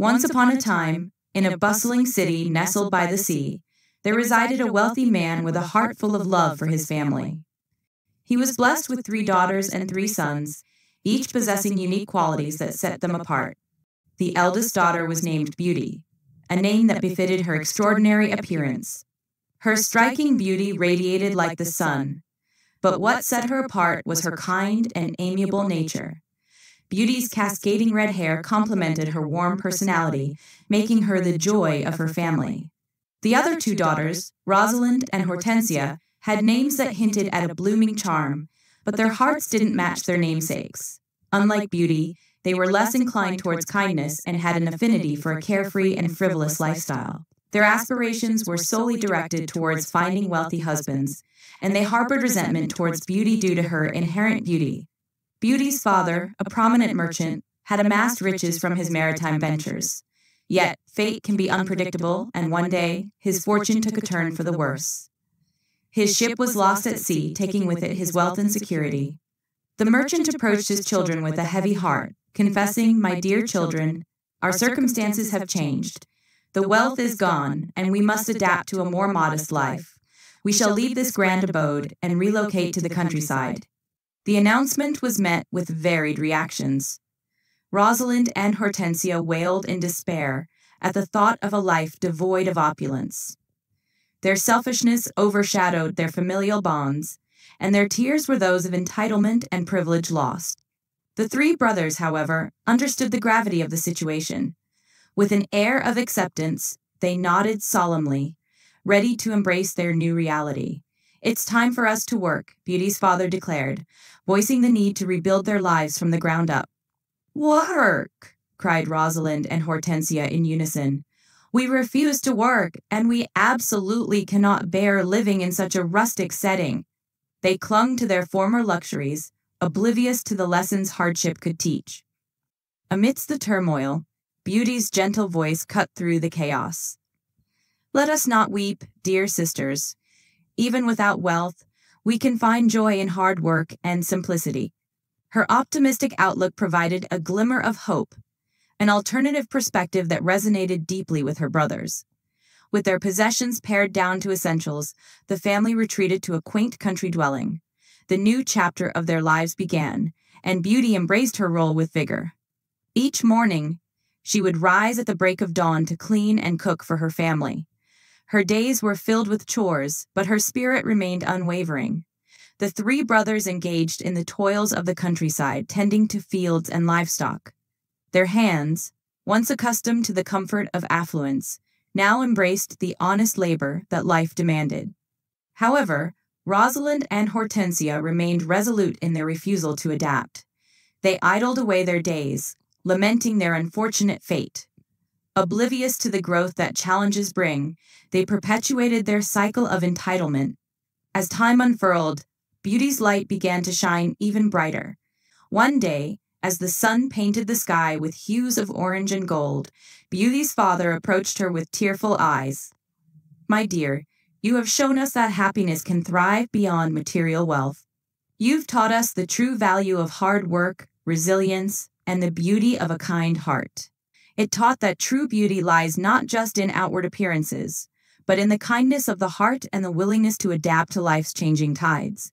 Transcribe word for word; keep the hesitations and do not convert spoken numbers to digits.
Once upon a time, in a bustling city nestled by the sea, there resided a wealthy man with a heart full of love for his family. He was blessed with three daughters and three sons, each possessing unique qualities that set them apart. The eldest daughter was named Beauty, a name that befitted her extraordinary appearance. Her striking beauty radiated like the sun, but what set her apart was her kind and amiable nature. Beauty's cascading red hair complemented her warm personality, making her the joy of her family. The other two daughters, Rosalind and Hortensia, had names that hinted at a blooming charm, but their hearts didn't match their namesakes. Unlike Beauty, they were less inclined towards kindness and had an affinity for a carefree and frivolous lifestyle. Their aspirations were solely directed towards finding wealthy husbands, and they harbored resentment towards Beauty due to her inherent beauty. Beauty's father, a prominent merchant, had amassed riches from his maritime ventures. Yet, fate can be unpredictable, and one day, his fortune took a turn for the worse. His ship was lost at sea, taking with it his wealth and security. The merchant approached his children with a heavy heart, confessing, "My dear children, our circumstances have changed. The wealth is gone, and we must adapt to a more modest life. We shall leave this grand abode and relocate to the countryside." The announcement was met with varied reactions. Rosalind and Hortensia wailed in despair at the thought of a life devoid of opulence. Their selfishness overshadowed their familial bonds, and their tears were those of entitlement and privilege lost. The three brothers, however, understood the gravity of the situation. With an air of acceptance, they nodded solemnly, ready to embrace their new reality. "It's time for us to work," Beauty's father declared, voicing the need to rebuild their lives from the ground up. "Work!" cried Rosalind and Hortensia in unison. "We refuse to work, and we absolutely cannot bear living in such a rustic setting." They clung to their former luxuries, oblivious to the lessons hardship could teach. Amidst the turmoil, Beauty's gentle voice cut through the chaos. "Let us not weep, dear sisters. Even without wealth, we can find joy in hard work and simplicity." Her optimistic outlook provided a glimmer of hope, an alternative perspective that resonated deeply with her brothers. With their possessions pared down to essentials, the family retreated to a quaint country dwelling. The new chapter of their lives began, and Beauty embraced her role with vigor. Each morning, she would rise at the break of dawn to clean and cook for her family. Her days were filled with chores, but her spirit remained unwavering. The three brothers engaged in the toils of the countryside, tending to fields and livestock. Their hands, once accustomed to the comfort of affluence, now embraced the honest labor that life demanded. However, Rosalind and Hortensia remained resolute in their refusal to adapt. They idled away their days, lamenting their unfortunate fate. Oblivious to the growth that challenges bring, they perpetuated their cycle of entitlement. As time unfurled, Beauty's light began to shine even brighter. One day, as the sun painted the sky with hues of orange and gold, Beauty's father approached her with tearful eyes. "My dear, you have shown us that happiness can thrive beyond material wealth. You've taught us the true value of hard work, resilience, and the beauty of a kind heart. It taught that true beauty lies not just in outward appearances, but in the kindness of the heart and the willingness to adapt to life's changing tides."